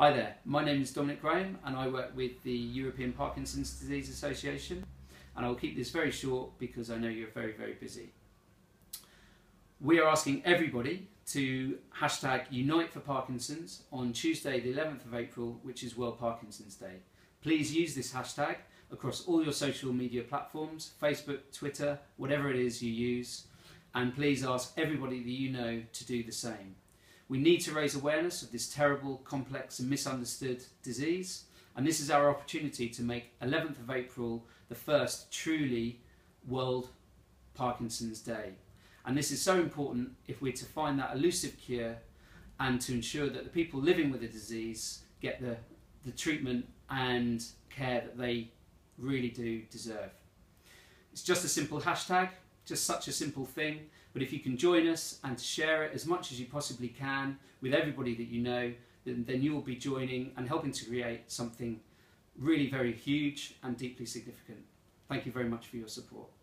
Hi there, my name is Dominic Graham and I work with the European Parkinson's Disease Association, and I'll keep this very short because I know you're very, very busy. We are asking everybody to hashtag #UniteForParkinsons on Tuesday the 11th of April, which is World Parkinson's Day. Please use this hashtag across all your social media platforms, Facebook, Twitter, whatever it is you use, and please ask everybody that you know to do the same. We need to raise awareness of this terrible, complex and misunderstood disease, and this is our opportunity to make 11th of April the first truly World Parkinson's Day. And this is so important if we're to find that elusive cure and to ensure that the people living with the disease get the treatment and care that they really do deserve. It's just a simple hashtag, just such a simple thing, but if you can join us and to share it as much as you possibly can with everybody that you know, then you will be joining and helping to create something really very huge and deeply significant. Thank you very much for your support.